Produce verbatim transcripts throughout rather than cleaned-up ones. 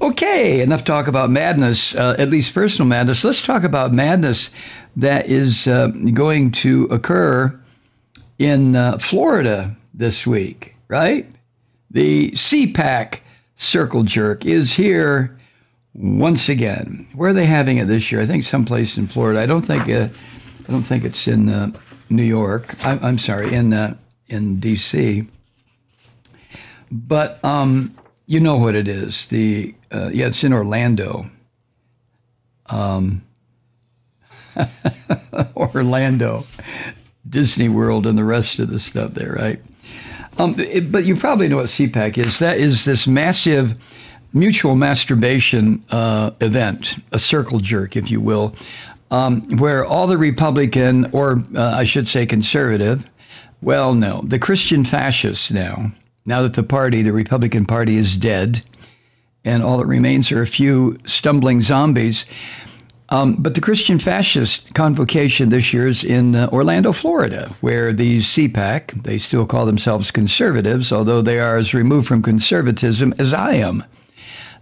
Okay, enough talk about madness, uh, at least personal madness. Let's talk about madness that is uh, going to occur in uh, Florida this week, right? The C PAC circle jerk is here once again. Where are they having it this year? I think someplace in Florida. I don't think. Uh, I don't think it's in uh, New York. I, I'm sorry, in uh, in D C But um, you know what it is. The uh, yeah, it's in Orlando. Um, Orlando. Disney World and the rest of the stuff there, right? Um, it, but you probably know what C PAC is. That is this massive mutual masturbation uh, event, a circle jerk, if you will, um, where all the Republican, or uh, I should say conservative, well, no, the Christian fascists now, now that the party, the Republican Party is dead, and all that remains are a few stumbling zombies. Um, but the Christian fascist convocation this year is in uh, Orlando, Florida, where the C PAC, they still call themselves conservatives, although they are as removed from conservatism as I am.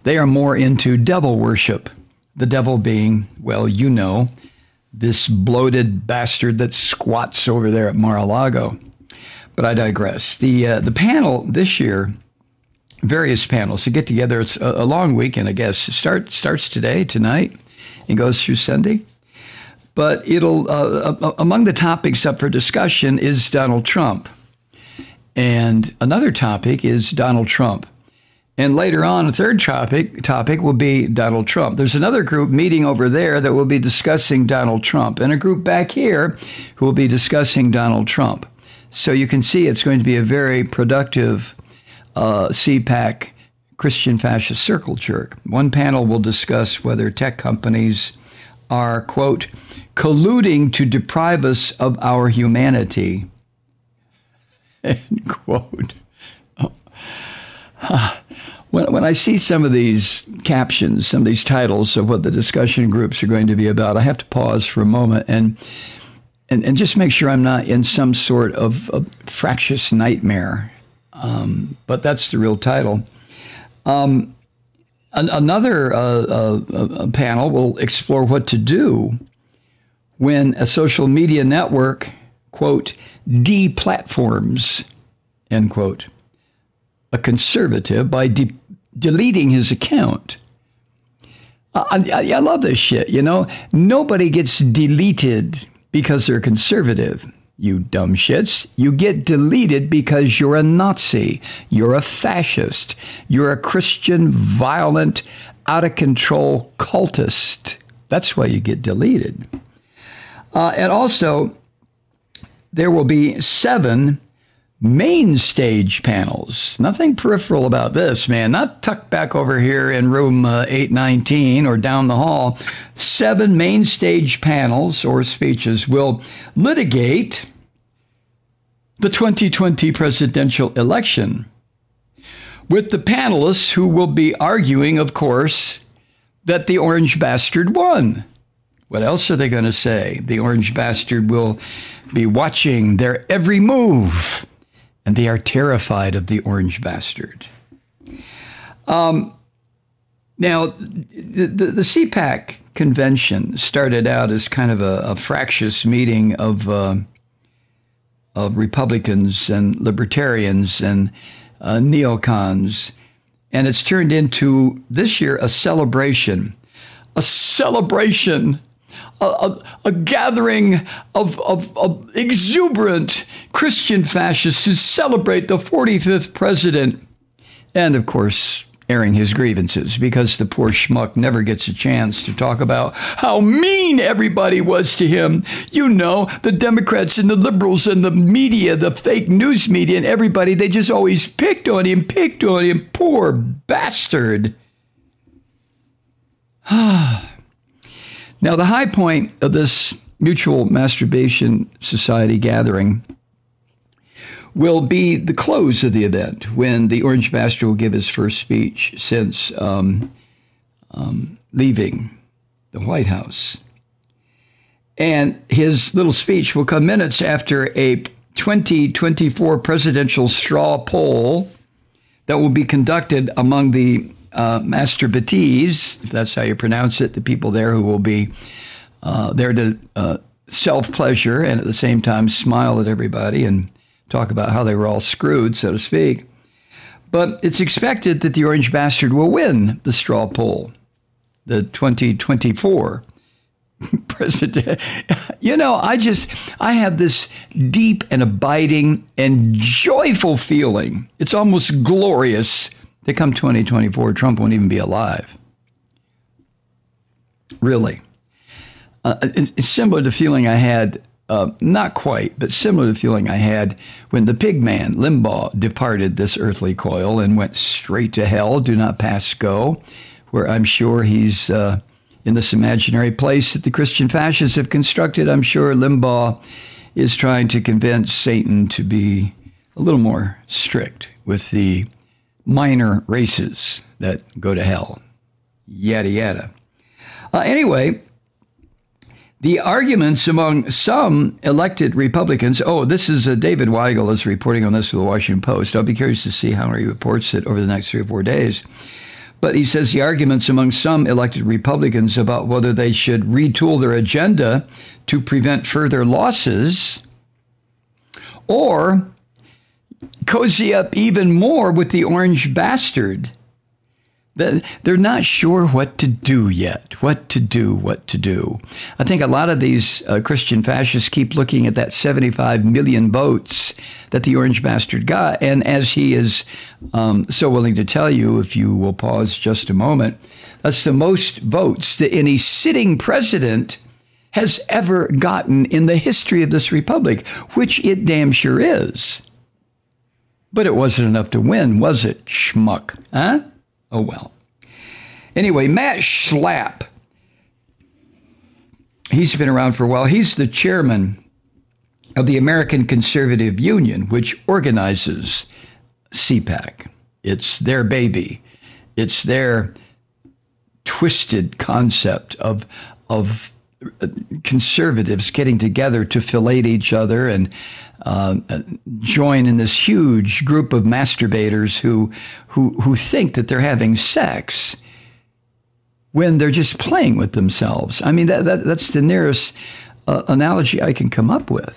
They are more into devil worship, the devil being, well, you know, this bloated bastard that squats over there at Mar-a-Lago. But I digress. The, uh, the panel this year, various panels, to get together, it's a, a long weekend, I guess. It start, starts today, tonight. It goes through Sunday. But it'll uh, among the topics up for discussion is Donald Trump. And another topic is Donald Trump. And later on, a third topic topic will be Donald Trump. There's another group meeting over there that will be discussing Donald Trump, and a group back here who will be discussing Donald Trump. So you can see it's going to be a very productive uh, C PAC Christian fascist circle jerk. One panel will discuss whether tech companies are, quote, colluding to deprive us of our humanity, end quote. Oh. When, when I see some of these captions, some of these titles of what the discussion groups are going to be about, I have to pause for a moment and and, and just make sure I'm not in some sort of a fractious nightmare. Um, but that's the real title. Um, an, another uh, uh, uh, panel will explore what to do when a social media network, quote, deplatforms, end quote, a conservative by de deleting his account. I, I, I love this shit, you know. Nobody gets deleted because they're conservative. You dumb shits. You get deleted because you're a Nazi. You're a fascist. You're a Christian, violent, out-of-control cultist. That's why you get deleted. Uh, and also, there will be seven main stage panels. Nothing peripheral about this, man. Not tucked back over here in room uh, eight nineteen or down the hall. Seven main stage panels or speeches will litigate the twenty twenty presidential election, with the panelists who will be arguing, of course, that the orange bastard won. What else are they going to say? The orange bastard will be watching their every move, and they are terrified of the orange bastard. Um, now, the, the, the C PAC convention started out as kind of a, a fractious meeting of, uh, of Republicans and libertarians and uh, neocons, and it's turned into, this year, a celebration. A celebration. A, a, a gathering of, of, of exuberant Christian fascists to celebrate the forty-fifth president and, of course, airing his grievances, because the poor schmuck never gets a chance to talk about how mean everybody was to him. You know, the Democrats and the liberals and the media, the fake news media and everybody, they just always picked on him, picked on him, poor bastard. Ah. Now, the high point of this mutual masturbation society gathering will be the close of the event, when the Orange Master will give his first speech since um, um, leaving the White House. And his little speech will come minutes after a twenty twenty-four presidential straw poll that will be conducted among the uh, masturbatees, if that's how you pronounce it, the people there who will be uh, there to uh, self-pleasure and at the same time smile at everybody and talk about how they were all screwed, so to speak. But it's expected that the Orange Bastard will win the straw poll, the twenty twenty-four president. You know, I just, I have this deep and abiding and joyful feeling. It's almost glorious that come twenty twenty-four, Trump won't even be alive. Really. Uh, it's similar to the feeling I had Uh, not quite, but similar to the feeling I had when the pig man, Limbaugh, departed this earthly coil and went straight to hell, do not pass go, where I'm sure he's uh, in this imaginary place that the Christian fascists have constructed. I'm sure Limbaugh is trying to convince Satan to be a little more strict with the minor races that go to hell. Yada, yada. Uh, anyway... The arguments among some elected Republicans, oh, this is uh, David Weigel is reporting on this for the Washington Post. I'll be curious to see how he reports it over the next three or four days. But he says the arguments among some elected Republicans about whether they should retool their agenda to prevent further losses or cozy up even more with the Orange Bastard. They're not sure what to do yet, what to do, what to do. I think a lot of these uh, Christian fascists keep looking at that seventy-five million votes that the Orange Bastard got. And as he is um, so willing to tell you, if you will pause just a moment, that's the most votes that any sitting president has ever gotten in the history of this republic, which it damn sure is. But it wasn't enough to win, was it, schmuck? Huh? Oh, well. Anyway, Matt Schlapp, he's been around for a while. He's the chairman of the American Conservative Union, which organizes C PAC. It's their baby. It's their twisted concept of, of conservatives getting together to fillet each other and Uh, join in this huge group of masturbators who, who, who think that they're having sex when they're just playing with themselves. I mean, that, that, that's the nearest uh, analogy I can come up with.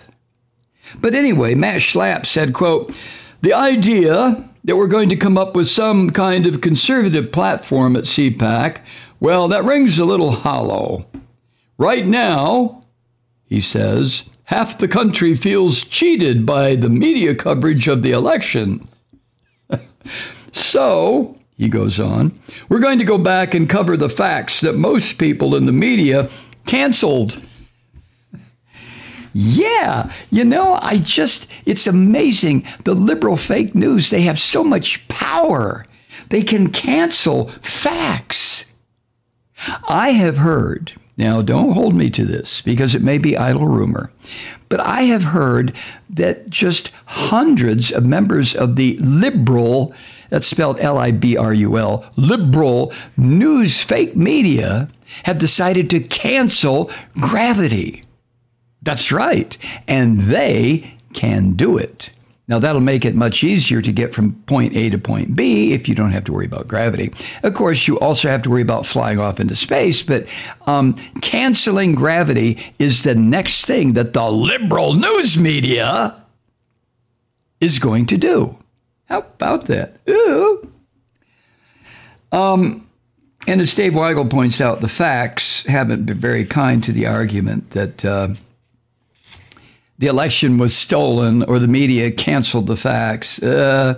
But anyway, Matt Schlapp said, quote, "The idea that we're going to come up with some kind of conservative platform at C PAC, well, that rings a little hollow. Right now," he says, "half the country feels cheated by the media coverage of the election. So," he goes on, "we're going to go back and cover the facts that most people in the media canceled." Yeah, you know, I just, it's amazing. The liberal fake news, they have so much power. They can cancel facts. I have heard... Now, don't hold me to this because it may be idle rumor, but I have heard that just hundreds of members of the liberal, that's spelled L I B R U L, liberal news fake media have decided to cancel Gravity. That's right. And they can do it. Now, that'll make it much easier to get from point A to point B if you don't have to worry about gravity. Of course, you also have to worry about flying off into space, but um, canceling Gravity is the next thing that the liberal news media is going to do. How about that? Ooh. Um, and as Dave Weigel points out, the facts haven't been very kind to the argument that... Uh, the election was stolen or the media canceled the facts. Uh,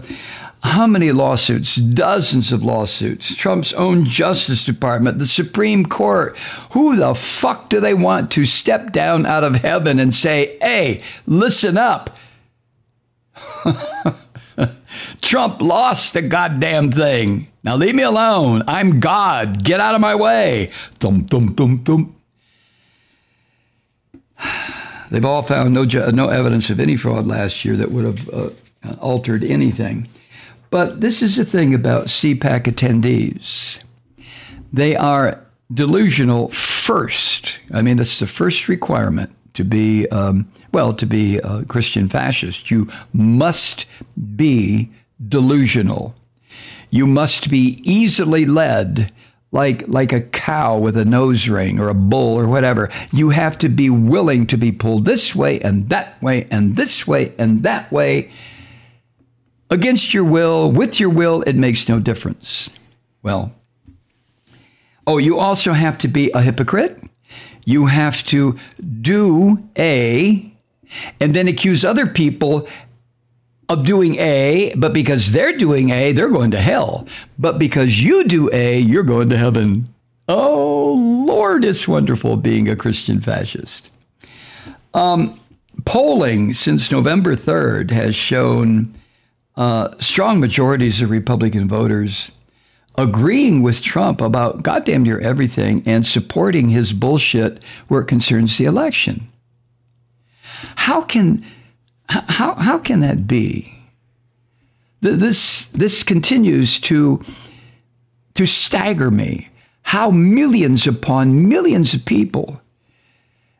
how many lawsuits? Dozens of lawsuits. Trump's own Justice Department, the Supreme Court. Who the fuck do they want to step down out of heaven and say, "Hey, listen up. Trump lost the goddamn thing. Now leave me alone. I'm God. Get out of my way." Thump, thump, thump, thump. They've all found no, no evidence of any fraud last year that would have uh, uh, altered anything. But this is the thing about C PAC attendees. They are delusional first. I mean, that's the first requirement to be, um, well, to be a Christian fascist. You must be delusional. You must be easily led, like like a cow with a nose ring or a bull or whatever. You have to be willing to be pulled this way and that way and this way and that way. Against your will, with your will, it makes no difference. Well, oh, you also have to be a hypocrite. You have to do A and then accuse other people of doing A, but because they're doing A, they're going to hell. But because you do A, you're going to heaven. Oh, Lord, it's wonderful being a Christian fascist. Um, polling since November third has shown uh, strong majorities of Republican voters agreeing with Trump about goddamn near everything and supporting his bullshit where it concerns the election. How can how how can that be? This this continues to to stagger me. How millions upon millions of people,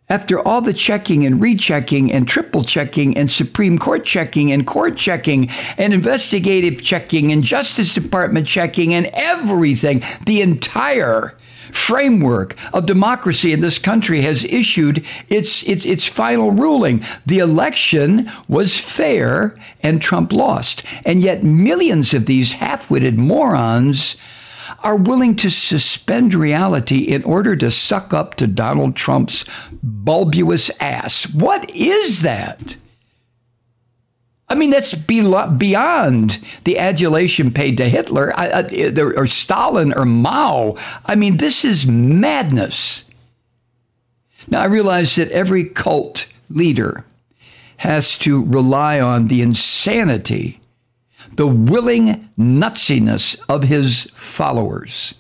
after all the checking and rechecking and triple checking and Supreme Court checking and court checking and investigative checking and Justice Department checking and everything, the entire framework of democracy in this country has issued its, its, its final ruling. The election was fair and Trump lost. And yet millions of these half-witted morons are willing to suspend reality in order to suck up to Donald Trump's bulbous ass. What is that? I mean, that's beyond the adulation paid to Hitler or Stalin or Mao. I mean, this is madness. Now, I realize that every cult leader has to rely on the insanity, the willing nutsiness of his followers.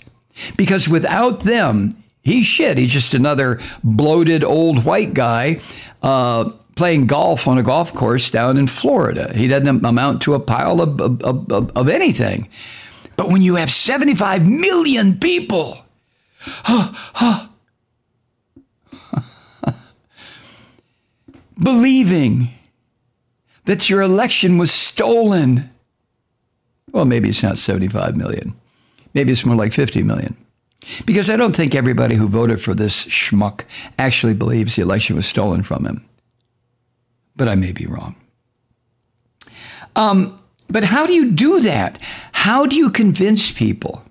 Because without them, he's shit. He's just another bloated old white guy uh, playing golf on a golf course down in Florida. He doesn't amount to a pile of, of, of, of anything. But when you have seventy-five million people, believing that your election was stolen. Well, maybe it's not seventy-five million. Maybe it's more like fifty million. Because I don't think everybody who voted for this schmuck actually believes the election was stolen from him. But I may be wrong. Um, but how do you do that? How do you convince people?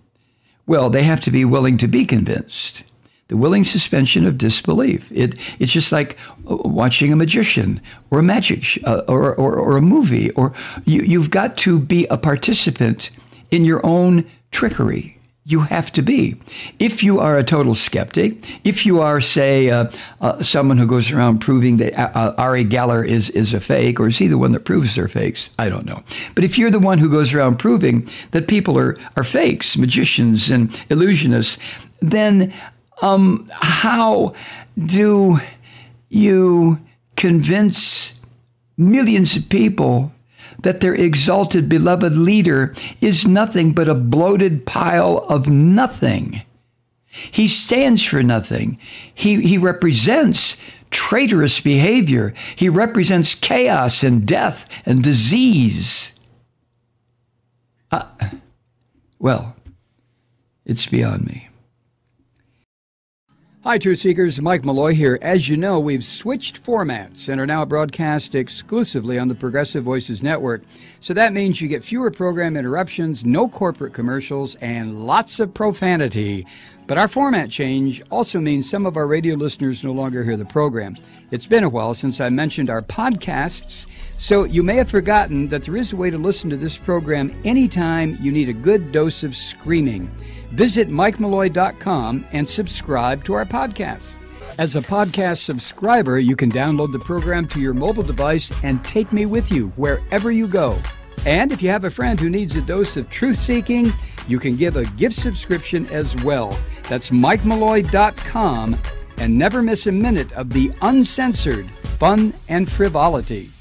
Well, they have to be willing to be convinced. The willing suspension of disbelief. It, it's just like watching a magician or a magic sh uh, or, or, or a movie. Or you, you've got to be a participant in your own trickery. You have to be. If you are a total skeptic, if you are, say, uh, uh, someone who goes around proving that uh, Ari Geller is, is a fake, or is he the one that proves they're fakes? I don't know. But if you're the one who goes around proving that people are, are fakes, magicians and illusionists, then Um, how do you convince millions of people that their exalted, beloved leader is nothing but a bloated pile of nothing? He stands for nothing. He, he represents traitorous behavior. He represents chaos and death and disease. Uh, well, it's beyond me. Hi, Truth Seekers. Mike Malloy here. As you know, we've switched formats and are now broadcast exclusively on the Progressive Voices Network. So that means you get fewer program interruptions, no corporate commercials, and lots of profanity. But our format change also means some of our radio listeners no longer hear the program. It's been a while since I mentioned our podcasts, so you may have forgotten that there is a way to listen to this program anytime you need a good dose of screaming. Visit Mike Malloy dot com and subscribe to our podcast. As a podcast subscriber, you can download the program to your mobile device and take me with you wherever you go. And if you have a friend who needs a dose of truth-seeking, you can give a gift subscription as well. That's Mike Malloy dot com, and never miss a minute of the uncensored fun and frivolity.